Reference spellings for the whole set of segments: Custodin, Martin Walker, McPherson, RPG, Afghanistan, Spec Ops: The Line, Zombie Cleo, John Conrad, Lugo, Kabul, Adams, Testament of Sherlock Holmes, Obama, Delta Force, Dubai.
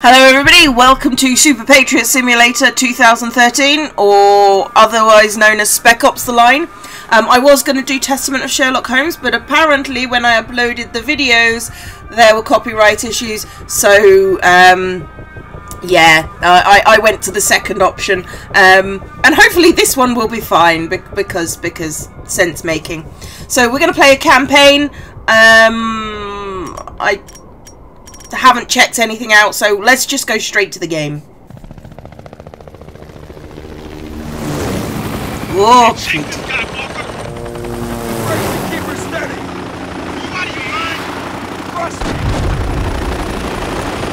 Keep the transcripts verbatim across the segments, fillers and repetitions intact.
Hello everybody, welcome to Super Patriot Simulator two thousand thirteen, or otherwise known as Spec Ops: The Line. Um, I was going to do Testament of Sherlock Holmes, but apparently when I uploaded the videos, there were copyright issues, so um, yeah, I, I went to the second option, um, and hopefully this one will be fine, because, because sense making. So we're going to play a campaign. um, I haven't checked anything out, so let's just go straight to the game. Whoa!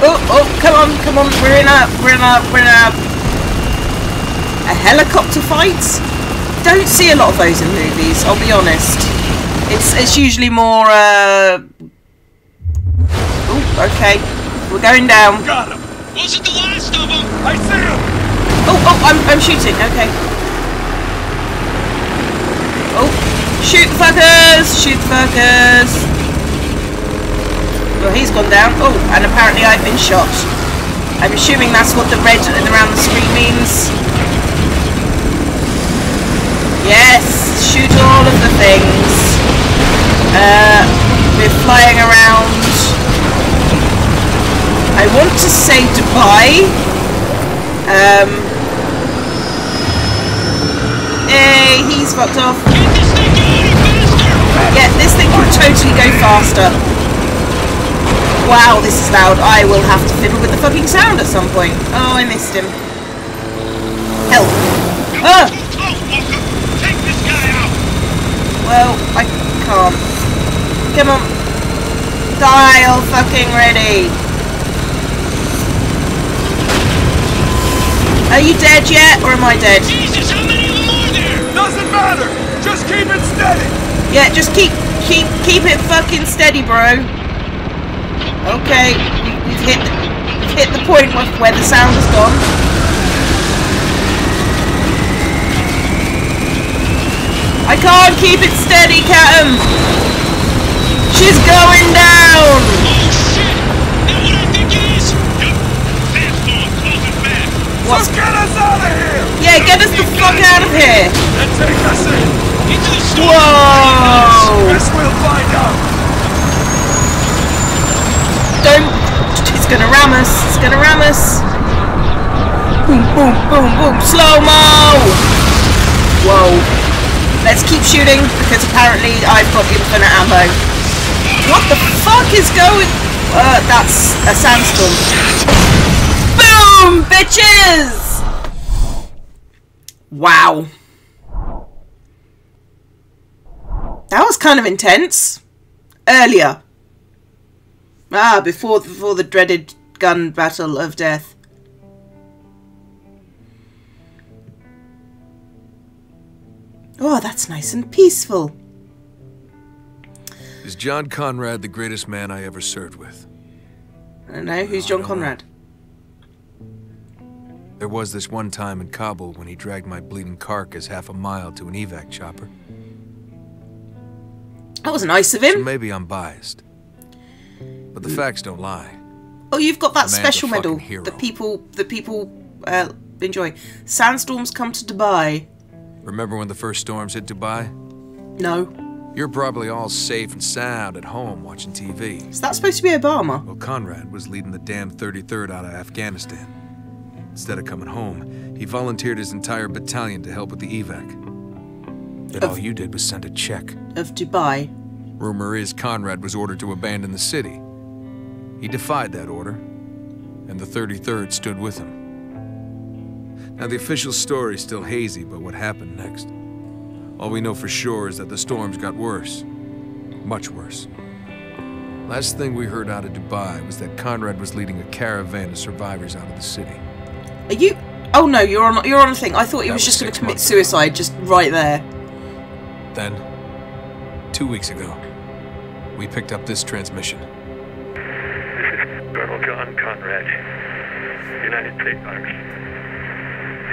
Oh, oh, come on, come on! We're in a, we're in a, we're in a, a helicopter fight. Don't see a lot of those in movies. I'll be honest. It's it's usually more. Uh, Okay, we're going down. Got him. Wasn't the last of them. I see him. Oh, oh, I'm, I'm shooting. Okay. Oh, shoot fuckers, shoot fuckers. Well, he's gone down. Oh, and apparently I've been shot. I'm assuming that's what the red around the screen means. Yes, shoot all of the things. Uh, we're flying around. I want to say Dubai. Um. Hey, he's fucked off. Yeah, this thing can totally go faster. Wow, this is loud. I will have to fiddle with the fucking sound at some point. Oh, I missed him. Help. Ah! Well, I can't. Come on. Die, all fucking ready. Are you dead yet, or am I dead? Jesus, how many of them are there? Doesn't matter. Just keep it steady. Yeah, just keep, keep, keep it fucking steady, bro. Okay, we've hit, hit the point where the sound has gone. I can't keep it steady, Catam. She's going down. Oh shit! Now what I think is, what? So get us out of here! Yeah, get us the fuck out of here! And take us in! Into the storm! Whoa! Guess we'll find out! Don't... It's gonna ram us! It's gonna ram us! Boom, boom, boom, boom! Slow-mo! Whoa. Let's keep shooting, because apparently I've got infinite ammo. What the fuck is going... Uh, that's a sandstorm. Boom, bitches! Wow. That was kind of intense. Earlier. Ah, before, before the dreaded gun battle of death. Oh, that's nice and peaceful. Is John Conrad the greatest man I ever served with? I don't know. Who's John Conrad? There was this one time in Kabul when he dragged my bleeding carcass half a mile to an evac chopper. That was nice of him. So maybe I'm biased, but the facts don't lie. Oh, you've got that special medal that people that people uh, enjoy. Sandstorms come to Dubai. Remember when the first storms hit Dubai? No. You're probably all safe and sound at home watching T V. Is that supposed to be Obama? Well, Conrad was leading the damn thirty-third out of Afghanistan. Instead of coming home, he volunteered his entire battalion to help with the evac. Then all you did was send a check. Of Dubai. Rumor is Conrad was ordered to abandon the city. He defied that order, and the thirty-third stood with him. Now the official story's still hazy about what happened next. All we know for sure is that the storms got worse. Much worse. Last thing we heard out of Dubai was that Conrad was leading a caravan of survivors out of the city. Are you? Oh no, you're on. You're on a thing. I thought he was, was just going to commit suicide, ago. Just right there. Then, two weeks ago, we picked up this transmission. This is Colonel John Conrad, United States Army.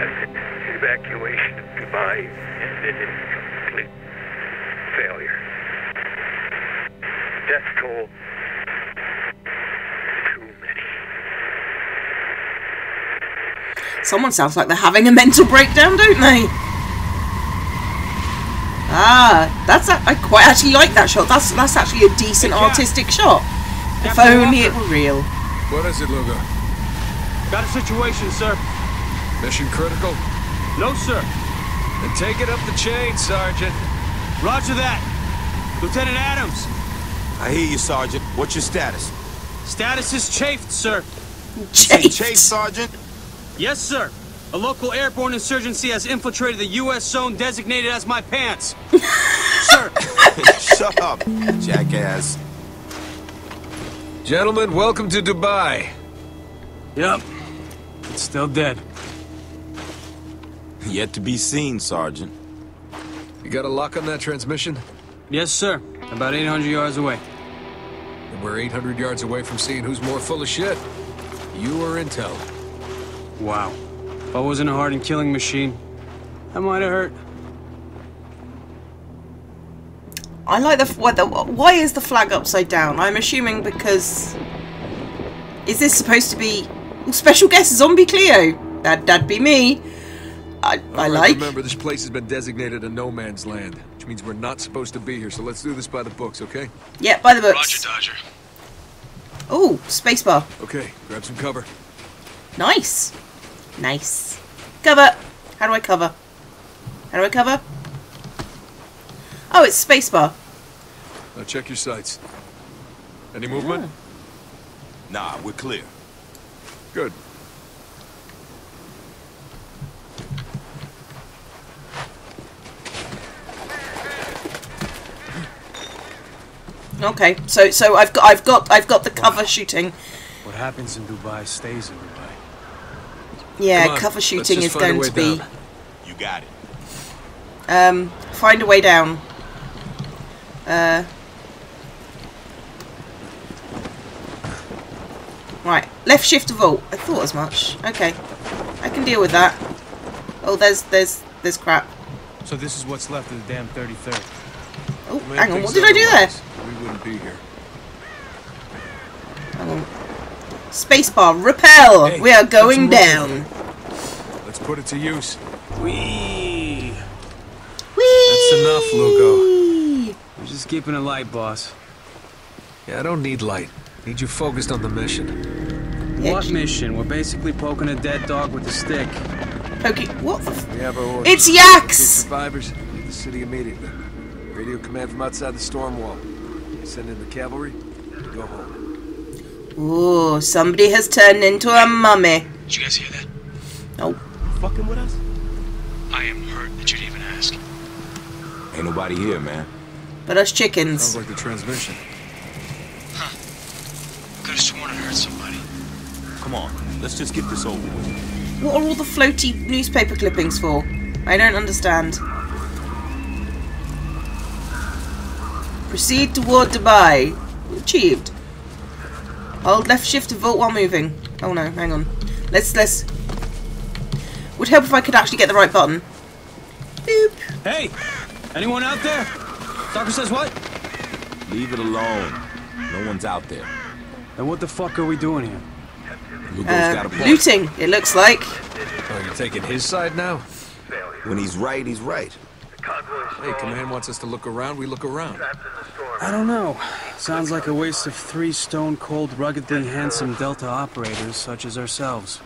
The evacuation of Dubai ended in complete failure. Death toll. Too many. Someone sounds like they're having a mental breakdown, don't they? Ah, that's a, I quite actually like that shot. That's that's actually a decent artistic shot. If only it were real. What is it, Lugo? Got a situation, sir. Mission critical? No, sir. Then take it up the chain, Sergeant. Roger that. Lieutenant Adams. I hear you, Sergeant. What's your status? Status is chafed, sir. Chafed? Chafed, Sergeant? Yes, sir. A local airborne insurgency has infiltrated the U S zone designated as my pants. Sir. Shut up, jackass. Gentlemen, welcome to Dubai. Yep. It's still dead. Yet to be seen, Sergeant. You got a lock on that transmission? Yes, sir. About eight hundred yards away. And we're eight hundred yards away from seeing who's more full of shit. You or Intel. Wow. If I wasn't a hardened killing machine, that might have hurt. I like the, what the... Why is the flag upside down? I'm assuming because... Is this supposed to be... Special guest Zombie Cleo? That, that'd be me. I, I like. Remember, this place has been designated a no man's land, which means we're not supposed to be here. So let's do this by the books, okay? Yeah, by the books. Roger, Dodger. Oh, spacebar. Okay, grab some cover. Nice, nice. Cover. How do I cover? How do I cover? Oh, it's spacebar. Now check your sights. Any movement? Oh. Nah, we're clear. Good. Okay, so so I've got I've got I've got the cover wow. shooting. What happens in Dubai stays in Dubai. Yeah, on, cover shooting is going to be. Down. You got it. Um, find a way down. Uh. Right, left shift to vault. I thought as much. Okay, I can deal with that. Oh, there's there's there's crap. So this is what's left of the damn thirty-third. Oh, hang on. What did I do there? We wouldn't be here. Hang on. Spacebar, rappel. Hey, we are going down. Let's put it to use. Wee. Wee. That's enough, Lugo. We're just keeping it light, boss. Yeah, I don't need light. I need you focused on the mission. What mission? We're basically poking a dead dog with a stick. Okay. What? We have our orders. It's yaks. Survivors leave the city immediately. Radio command from outside the storm wall. Send in the cavalry, go home. Ooh, somebody has turned into a mummy. Did you guys hear that? No. Fucking with us? I am hurt that you didn't even ask. Ain't nobody here, man. But us chickens. Sounds like the transmission. Huh. Could have sworn I heard somebody. Come on, let's just get this over with. What are all the floaty newspaper clippings for? I don't understand. Proceed toward Dubai. Achieved. Hold left shift to vault while moving. Oh no, hang on. Let's, let's... Would help if I could actually get the right button. Boop. Hey! Anyone out there? Doctor says what? Leave it alone. No one's out there. And what the fuck are we doing here? Uh, looting, it looks like. Oh, you're taking his side now? When he's right, he's right. Hey, command wants us to look around, we look around. I don't know. Sounds like a waste of three stone-cold, ruggedly handsome Delta operators such as ourselves.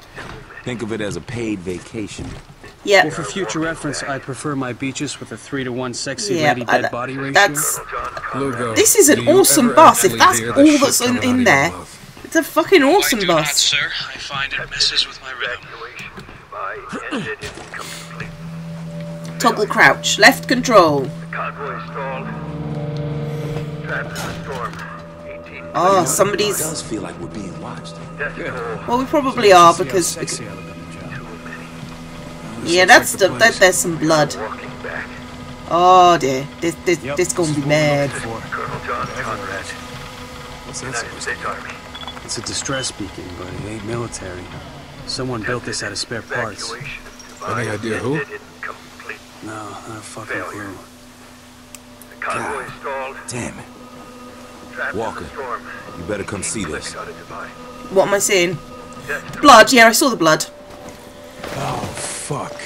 Think of it as a paid vacation. Yeah. Well, for future reference, I prefer my beaches with a three to one sexy yeah, lady dead body ratio. That's... Lugo, this is an awesome bus, if that's all that's in, in there. It's a fucking awesome I do bus. Not, sir. I find it messes with my rhythm. Toggle crouch. Left control. Oh, somebody's... It does feel like we're being watched. Well, we probably are, because... Yeah, that's the... That, there's some blood. Oh, dear. This, this, this gonna be mad. Colonel John Conrad. United States Army. It's a distress beacon, but it ain't military. Someone built this out of spare parts. Any idea who? No, no fucking clue. God damn it. Walker, you better come see this. What am I seeing? Blood, yeah, I saw the blood. fuck?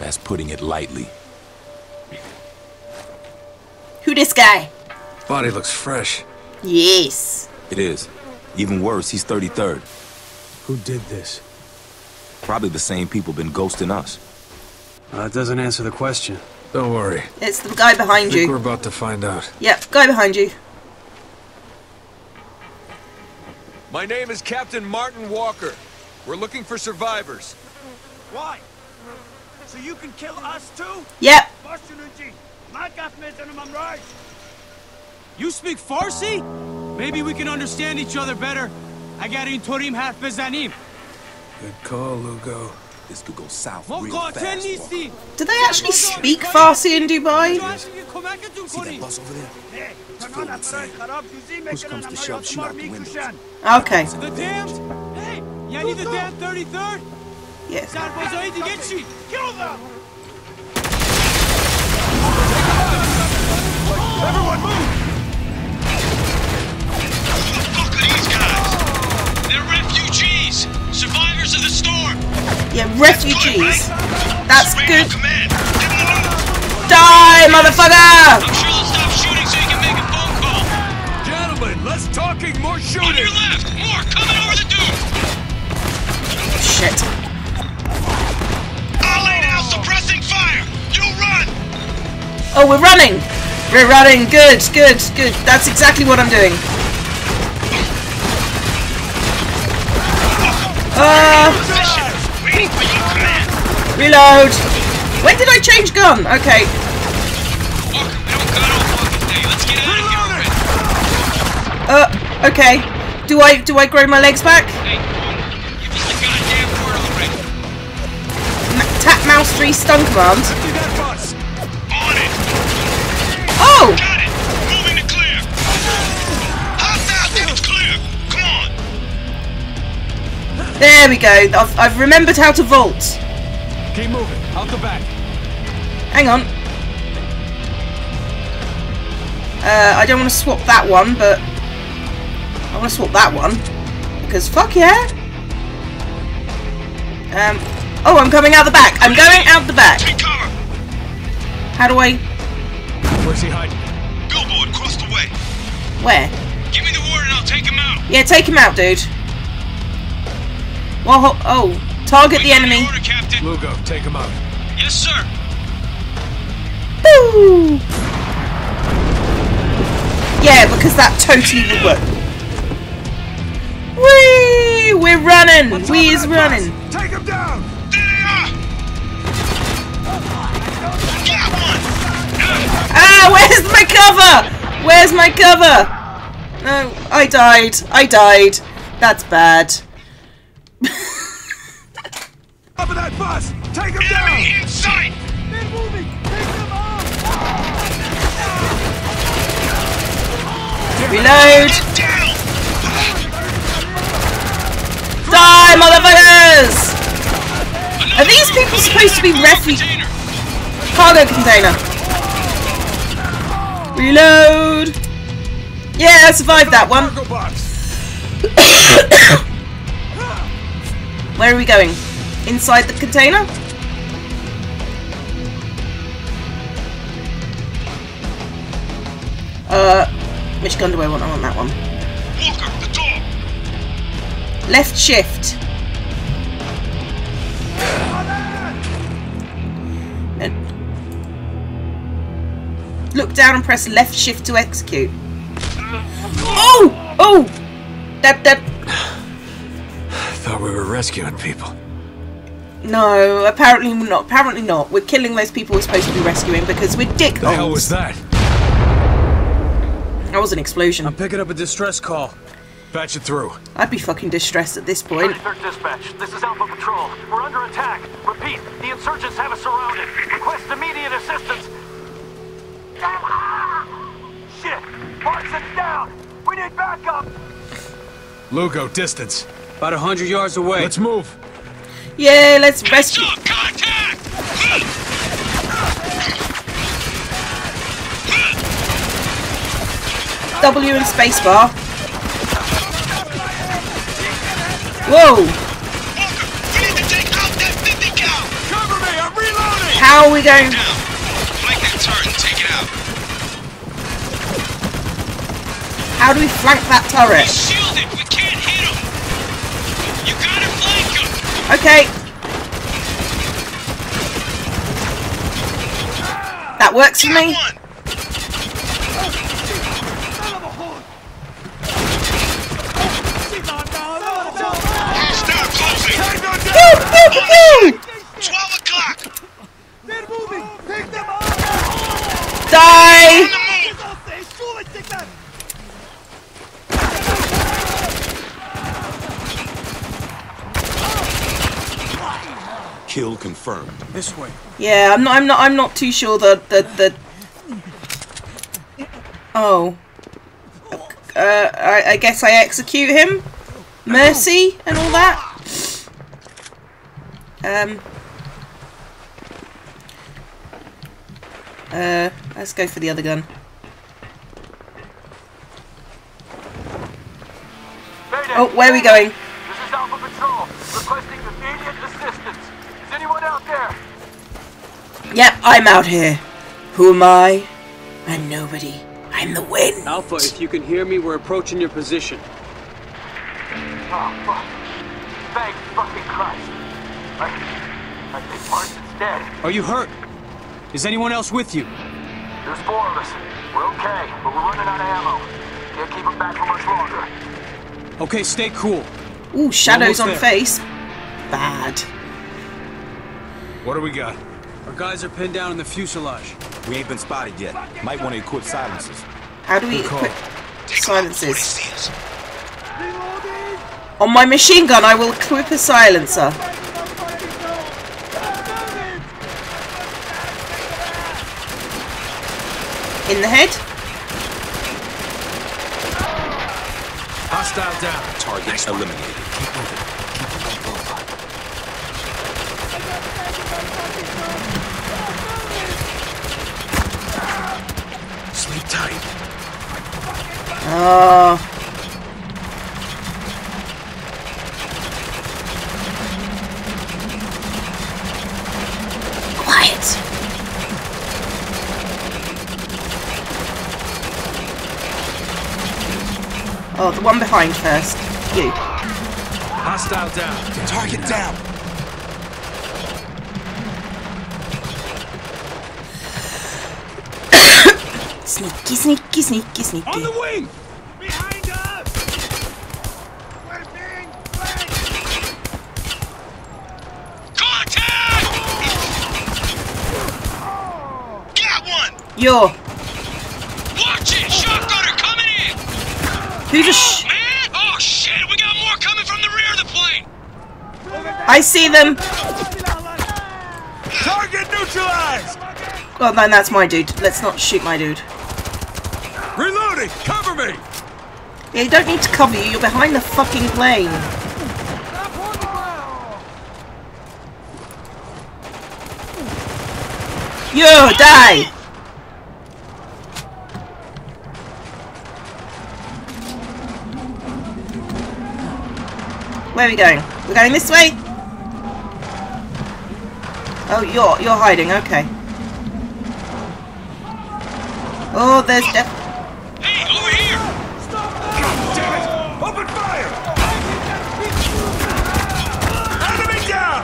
That's putting it lightly. Who this guy? Body looks fresh. Yes. It is. Even worse, he's thirty-third. Who did this? Probably the same people been ghosting us. Uh, that doesn't answer the question. Don't worry. It's the guy behind you. I think we're about to find out. Yep, guy behind you. My name is Captain Martin Walker. We're looking for survivors. Why? So you can kill us too? Yep. You speak Farsi? Maybe we can understand each other better. Good call, Lugo. This could go south real fast. Do they actually speak Farsi in Dubai? See that bus over there? It's filled with sand. Push comes to shove, shoot out the windows. Okay. The damned? Hey, you need the damned thirty-third? Yes. Kill them! Everyone move! Look at these guys! They're refugees! Survivors of the storm! Yeah, refugees! That's good! Die, motherfucker! I'm sure they'll stop shooting so you can make a phone call! Gentlemen, less talking, more shooting! On your left! More! Coming over the dune! Shit. I'll lay down suppressing fire! You run! Oh, we're running! We're running! Good, good, good. That's exactly what I'm doing. Uh, reload! When did I change gun? Okay. Uh, okay. Do I do I grow my legs back? Tap mouse three stun command. Oh! Got it! Moving to clear! Hop out, it's clear! Come on! There we go. I've, I've remembered how to vault. Keep moving. Out the back. Hang on. Uh, I don't want to swap that one, but I want to swap that one. Because fuck yeah! Um. Oh, I'm coming out the back. I'm going out the back. Take cover. How do I... Where's he hiding? Billboard, cross the way. Where? Give me the word and I'll take him out. Yeah, take him out, dude. Well, oh, target the enemy. Order, Captain. Lugo, take him out. Yes, sir. Boo! Yeah, because that totally would work. Whee! We're running. What's we is running. Place? Take him down. There they are. Get one. Ah, where's my cover? Where's my cover? No, I died. I died. That's bad. Cover that bus! Take him down! In sight! They're moving! Take them out! Reload! Die, motherfuckers! Are these people supposed to be refugees? Cargo container. Reload! Yeah, I survived that one. Where are we going? Inside the container? Uh, which gun do I want? I want that one. Walker, the door. Left shift. Look down and press left shift to execute. Oh! Oh! That, that. I thought we were rescuing people. No, apparently not. Apparently not. We're killing those people we're supposed to be rescuing because we're dickholes. The hell was that? That was an explosion. I'm picking up a distress call. Patch it through. I'd be fucking distressed at this point. thirty-third dispatch. This is Alpha Patrol. We're under attack. Repeat. The insurgents have us surrounded. Request immediate assistance. Shit! Parsons down! We need backup! Lugo, distance. About a hundred yards away. Let's move. Yeah, let's rescue. Contact! W and spacebar. Whoa! Walker, we need to take out that fifty cal. How are we going? Flank that turret and take it out. How do we flank that turret? He's shielded. We can't hit him. You gotta flank him. Okay. That works for me. One. twelve o'clock! They're moving! Take them out! Die! Kill confirmed. This way. Yeah, I'm not I'm not I'm not too sure that the the Oh. Uh I, I guess I execute him? Mercy and all that? Um, uh, let's go for the other gun. Oh, where are we going? This is Alpha Patrol, requesting immediate assistance. Is anyone out there? Yep, I'm out here. Who am I? I'm nobody. I'm the wind. Alpha, if you can hear me, we're approaching your position. Oh, fuck. Thank fucking Christ. I, I think Martin's dead. Are you hurt? Is anyone else with you? There's four of us. We're okay, but we're running out of ammo. Can't keep them back for much longer. Okay, stay cool. Ooh, shadows on face. Bad. What do we got? Our guys are pinned down in the fuselage. We ain't been spotted yet. Might want to equip silencers. How do we equip silencers? On my machine gun, I will equip a silencer. In the head. Hostile down. Target eliminated. Keep moving. Keep moving over. Sleep tight. Oh. Quiet. Oh, the one behind first. You. Hostile down. Target down. Sneaky, sneaky, sneaky, sneaky. On the wing! Behind us! We're being flanked! Contact! Got one! Yo. Watch it! Shotgunner coming in! Who just oh, man! Oh shit! We got more coming from the rear of the plane! I see them! Target neutralized! Oh man, that's my dude. Let's not shoot my dude. Reloading! Cover me! Yeah, you don't need to cover you, you're behind the fucking plane. Yo, die! Where are we going? We're going this way? Oh, you're you're hiding, okay. Oh, there's death. Hey, over here! Stop that! God damn it! Open fire! Enemy down!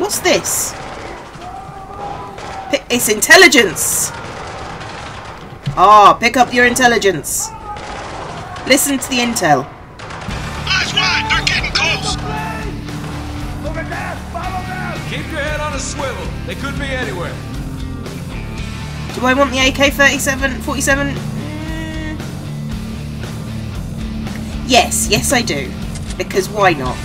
What's this? It's intelligence! Ah, oh, pick up your intelligence. Listen to the intel. Swivel. They could be anywhere. Do I want the A K thirty-seven, forty-seven? Yes, yes I do. Because why not?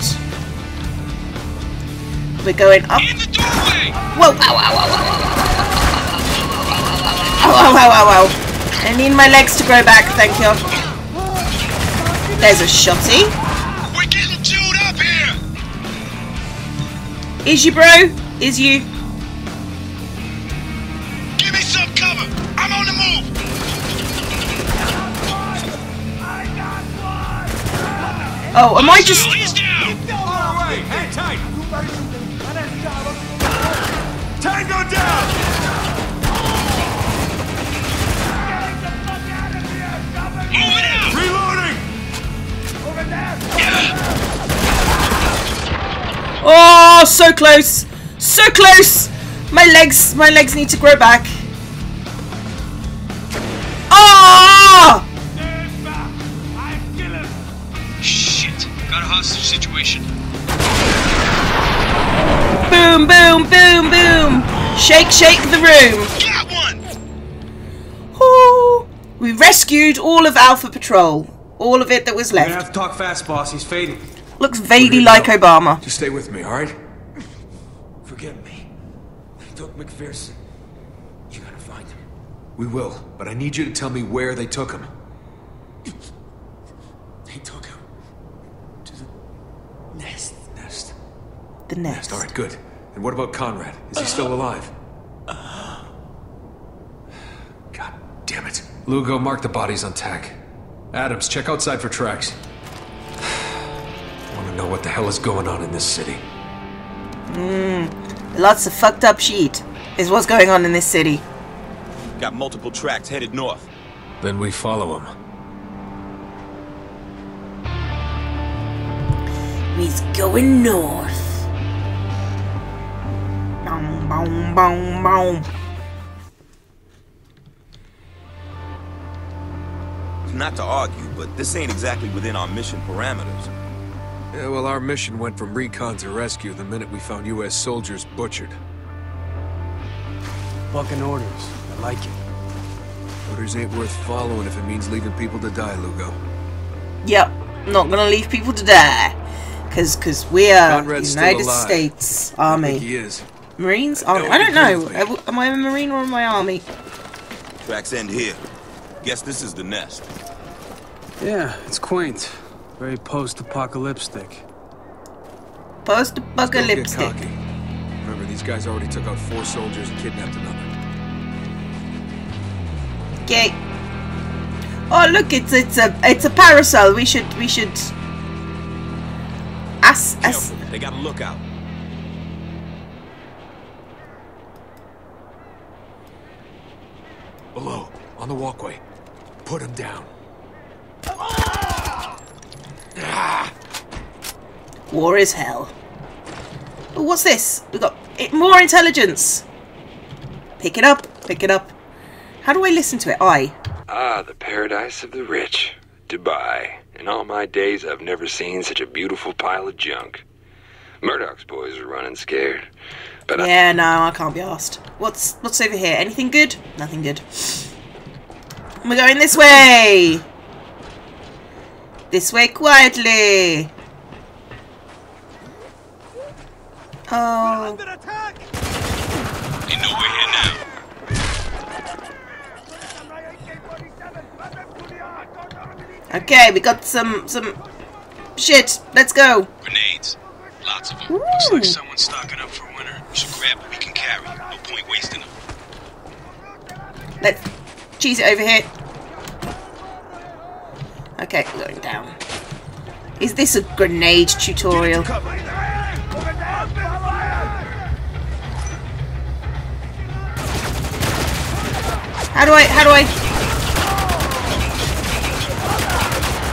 We're going up. In the doorway. Whoa! Ow! Ow! Ow! Ow! Ow! Ow! Ow! Ow! I need my legs to grow back. Thank you. There's a shotty. We're getting chewed up here. Is you, bro? Is you. Give me some cover! I'm on the move! Oh, am I just... He's down! All right, hang tight! Tango Go down! Oh, so close! So close! My legs, my legs need to grow back. Ah! Oh! Shit! Got a hostage situation. Boom! Boom! Boom! Boom! Shake! Shake the room. Got one. Oh! We rescued all of Alpha Patrol. All of it that was left. You have to talk fast, boss. He's fading. Looks vaguely like go. Obama. Just stay with me, all right? Forget me. They took McPherson. You gotta find him. We will, but I need you to tell me where they took him. They took him to the nest. Nest. The nest. nest. All right, good. And what about Conrad? Is he still alive? God damn it! Lugo, mark the bodies on tag. Adams, check outside for tracks. I don't know what the hell is going on in this city. Mmm, lots of fucked up shit is what's going on in this city. Got multiple tracks headed north. Then we follow them. We's going north. Boom, boom, boom, boom. Not to argue, but this ain't exactly within our mission parameters. Yeah, well, our mission went from recon to rescue the minute we found U S soldiers butchered. Fucking orders. I like it. Orders ain't worth following if it means leaving people to die, Lugo. Yep. Not gonna leave people to die. Cause, cause we are Conrad's United States Army. I think he is. Marines? Army? I don't know. Am I a Marine or am I Army? Tracks end here. Guess this is the nest. Yeah, it's quaint. Very post-apocalyptic. Post-apocalyptic. Remember, these guys already took out four soldiers and kidnapped another. Okay. Oh, look, it's it's a it's a parasol. We should we should. As as. Careful. They gotta look out. Below, on the walkway. Put him down. War is hell. Ooh, what's this? We got it, more intelligence. Pick it up. Pick it up. How do I listen to it? I. Ah, the paradise of the rich. Dubai. In all my days, I've never seen such a beautiful pile of junk. Murdoch's boys are running scared. But yeah, I no, I can't be asked. What's what's over here? Anything good? Nothing good. We're going this way. This way quietly. Oh. Under attack. Ain't no way in now. Okay, we got some some shit. Let's go. Grenades, lots of them. Ooh. Looks like someone's stocking up for winter. We should grab what we can carry. No point wasting them. Let's cheese it over here. Okay, going down. Is this a grenade tutorial? How do I, how do I?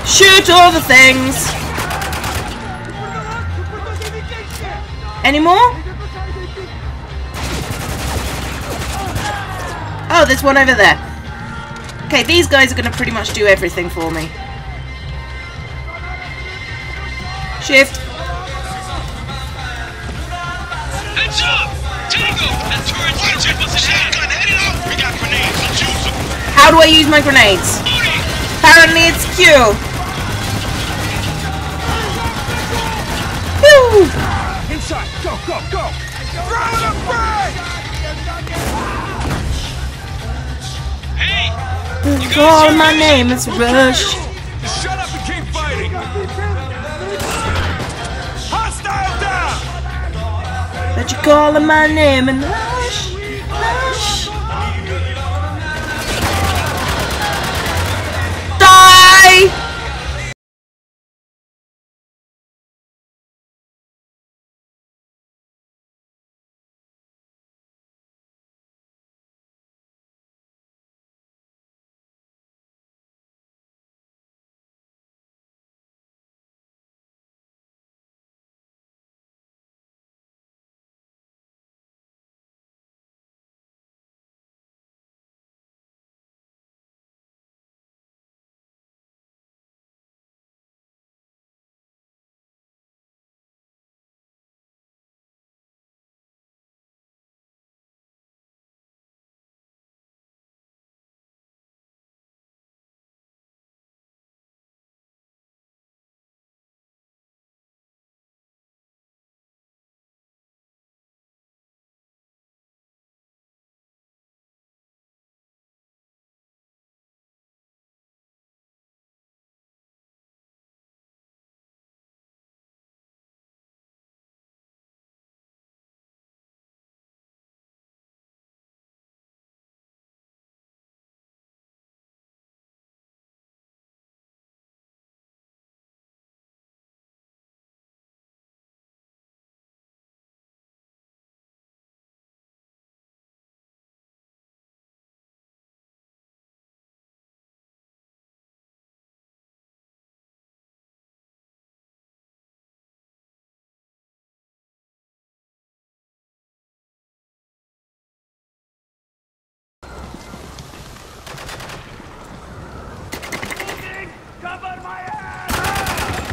Shoot all the things! Any more? Oh, there's one over there. Okay, these guys are gonna pretty much do everything for me. Shift. Heads up! Tango! That turret's engine was in hand! How do I use my grenades? Apparently it's Q. Woo! Inside, go, go, go! Throw it away! Hey! You call my name, it's Rush. Shut up and keep fighting! Hostile down! But you call my name and Rush, Rush.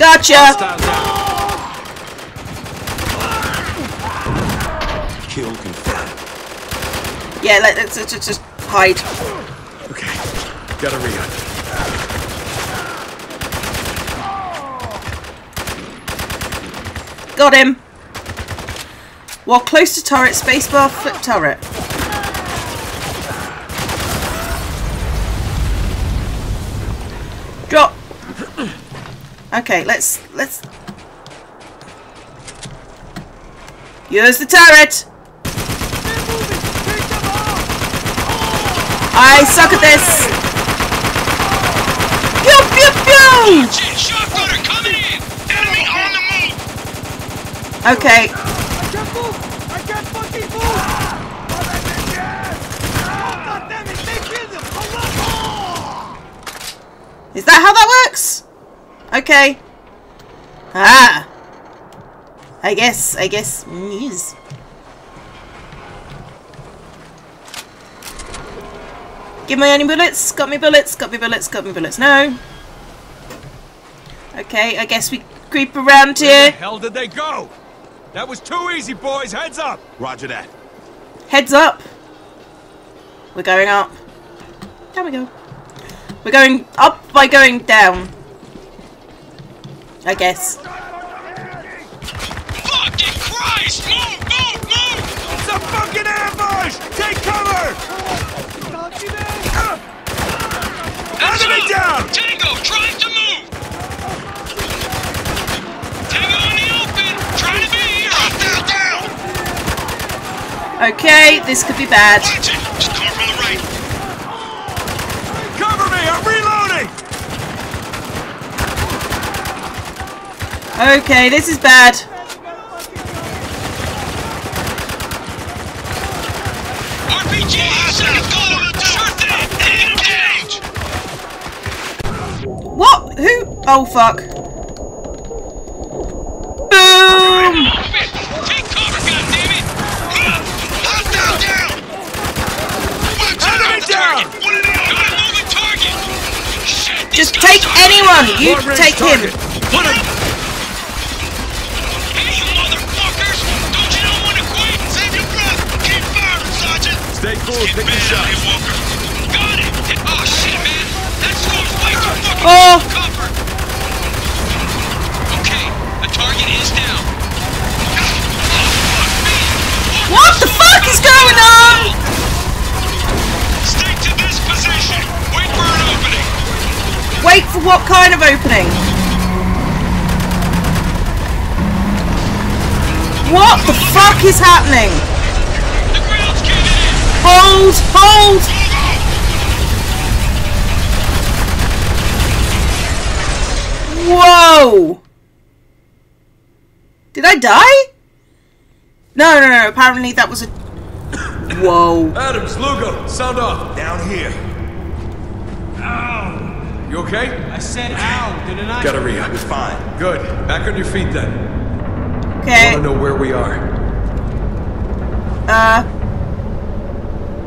Gotcha! Kill confirmed. Yeah, let, let's, let's just hide. Okay, gotta re-up. Got him. While close to turret, spacebar, flip turret. Drop. Okay, let's let's use the turret. I suck at this. Pew pew pew. Shotgunner coming in. Enemy on the move. Okay. Is that how that works? Okay. Ah. I guess, I guess, yes. Give me any bullets? Got me bullets, got me bullets, got me bullets. No. Okay, I guess we creep around here. Where the hell did they go? That was too easy, boys. Heads up. Roger that. Heads up. We're going up. There we go. We're going up by going down. I guess. Fucking Christ! Move! Move! Move! It's a fucking ambush! Take cover! Enemy uh, down! Tango, trying to move! Tango in the open! Trying to be here! Down, down! Okay, this could be bad. Watch it! Just come from the right. Cover me! I'm reloading! Okay, this is bad. R P G! What? Who? Oh, fuck. Boom! Take cover, goddammit! Hop down, down! Enemy down! What an enemy target! Shit! Just take anyone! You take him! What? Oh! Okay, the target is down. What the fuck is going on? Stick to this position. Wait for an opening. Wait for what kind of opening? What the fuck is happening? Hold! Hold! Whoa! Did I die? No, no, no. Apparently that was a... Whoa. Adams, Lugo, sound off. Down here. Ow! You okay? I said ow, didn't I? Gotta re-up. It's fine. Good. Back on your feet then. Okay. I wanna know where we are. Uh...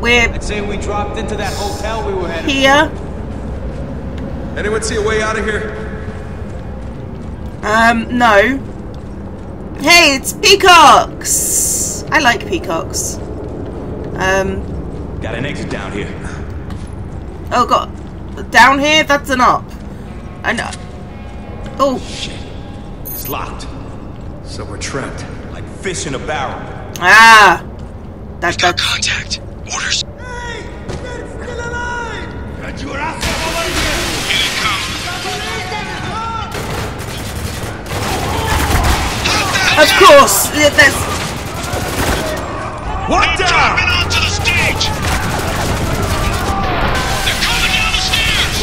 We're I'd say we dropped into that hotel we were headed here. For. Anyone see a way out of here? Um, no. Hey, it's peacocks! I like peacocks. Um. Got an exit down here. Oh god. Down here? That's an up. An up. Oh. Shit. It's locked. So we're trapped. Like fish in a barrel. Ah! That's got contact. Orders. Hey, it's still alive. Here they come. Of course. Yeah, that's... What the? They're coming onto the stage. They're coming down the stairs.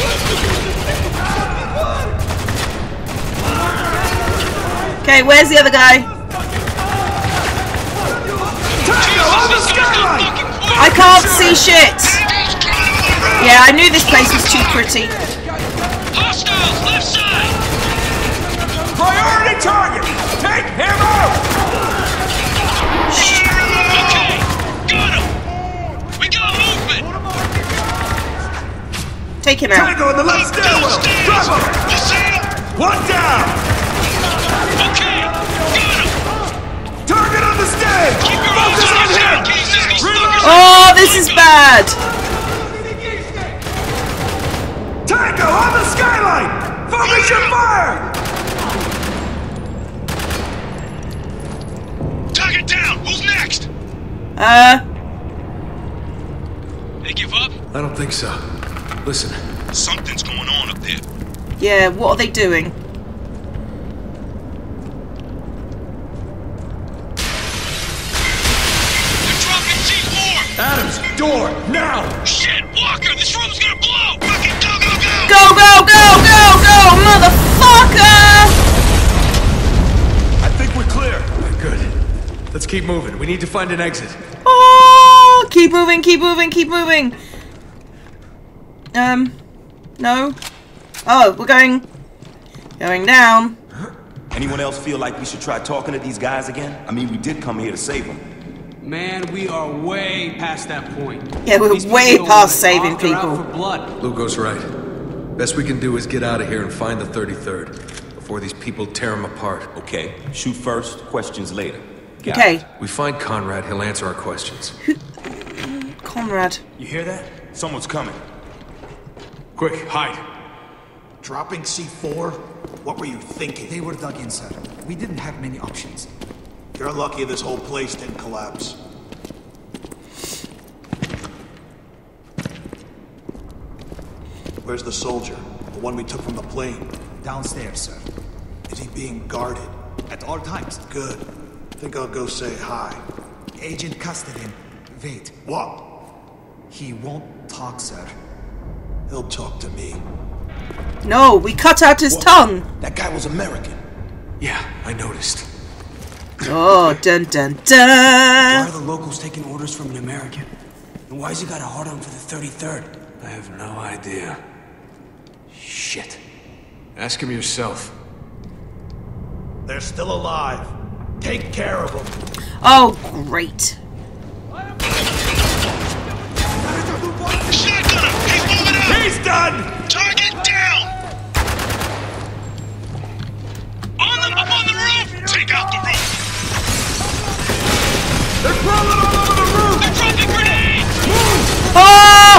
Okay, where's the other guy? Tango on the skyline. I can't see shit! Yeah, I knew this place was too pretty. Hostiles, left side! Priority target! Take him out! Shit. Okay, got him! We got movement! Take him out. Tango in the left stairwell! Drop him! One down! Get down! Who's next? Uh. They give up? I don't think so. Listen. Something's going on up there. Yeah, what are they doing? Adams, door, now! Shit, Walker, this room's gonna blow! Fucking go, go, go! Go, go, go, go, go, motherfucker! I think we're clear. Good. Let's keep moving. We need to find an exit. Oh! Keep moving, keep moving, keep moving! Um, no. Oh, we're going... Going down. Anyone else feel like we should try talking to these guys again? I mean, we did come here to save them. Man, we are way past that point. Yeah, we're These way past saving people. Out for blood. Lugo's right. Best we can do is get out of here and find the thirty-third before these people tear him apart. Okay, shoot first, questions later. Got okay. It. We find Conrad, he'll answer our questions. Who? Conrad. You hear that? Someone's coming. Quick, hide. Dropping C four? What were you thinking? They were dug in, sir. We didn't have many options. You're lucky this whole place didn't collapse. Where's the soldier? The one we took from the plane? Downstairs, sir. Is he being guarded? At all times. Good. Think I'll go say hi. Agent Custodin. Wait. What? He won't talk, sir. He'll talk to me. No, we cut out his what? tongue! That guy was American. Yeah, I noticed. Oh, dun dun dun! Why are the locals taking orders from an American? And why's he got a hard on for the thirty-third? I have no idea. Shit. Ask him yourself. They're still alive. Take care of them. Oh, great. Shotgun him! He's moving out! He's done! Target down! On them! Up on the roof! Take out the roof! They're crawling all over the roof! They're dropping grenades! Move! Oh!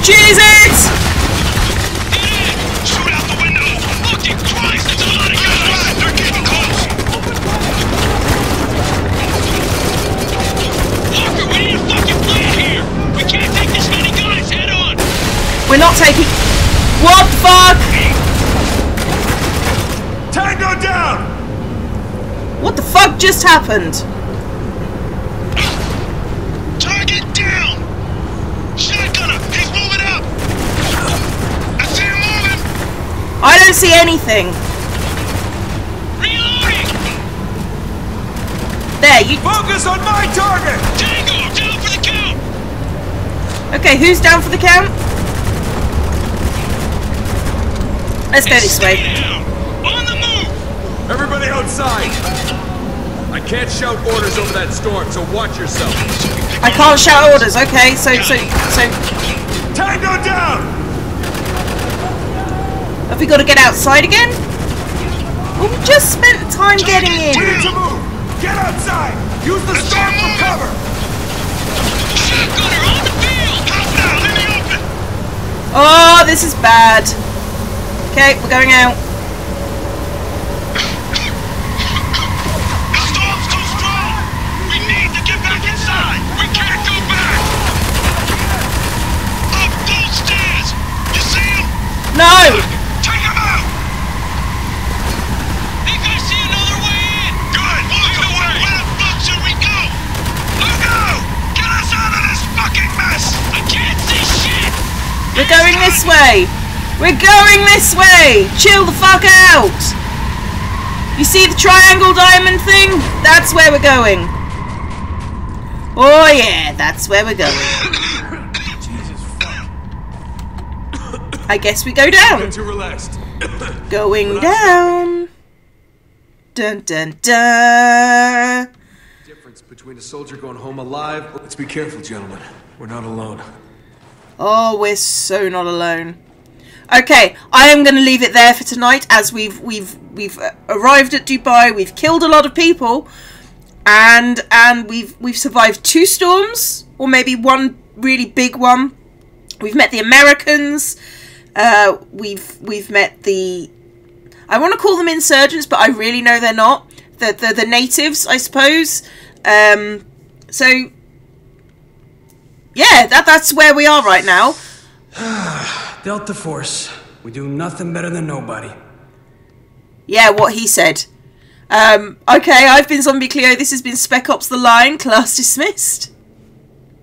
Jesus! Get in! Shoot out the window! Fucking Christ! There's a lot of guys! They're getting close! Walker, we need a fucking plan here! We can't take this many guys head on! We're not taking... What the fuck? Tango down! What the fuck just happened? I don't see anything. Reloading. There, you focus on my target. Tango, down for the count. Okay, who's down for the count? Let's go this way. On the move. Everybody outside. I can't shout orders over that storm, so watch yourself. I can't shout orders. Okay, so so so. Tango down. Have we got to get outside again? Well, we just spent time getting in. We need to move. Get outside. Use the storm for cover. Shotgunner on the field. Hop down in the open. Oh, this is bad. Okay, we're going out. The storm's too strong. We need to get back inside. We can't go back. Up those stairs. You see him? No. We're going this way! We're going this way! Chill the fuck out! You see the triangle diamond thing? That's where we're going. Oh yeah, that's where we're going. Jesus fuck. I guess we go down. Going down. Dun dun dun. Difference between a soldier going home alive. Let's be careful, gentlemen. We're not alone. Oh, we're so not alone. Okay, I am going to leave it there for tonight, as we've we've we've arrived at Dubai. We've killed a lot of people, and and we've we've survived two storms, or maybe one really big one. We've met the Americans. Uh, we've we've met the. I want to call them insurgents, but I really know they're not. The the, the natives, I suppose. Um, so, yeah, that, that's where we are right now. Delta Force. We do nothing better than nobody. Yeah, what he said. Um, okay, I've been Zombie Cleo. This has been Spec Ops: The Line. Class dismissed.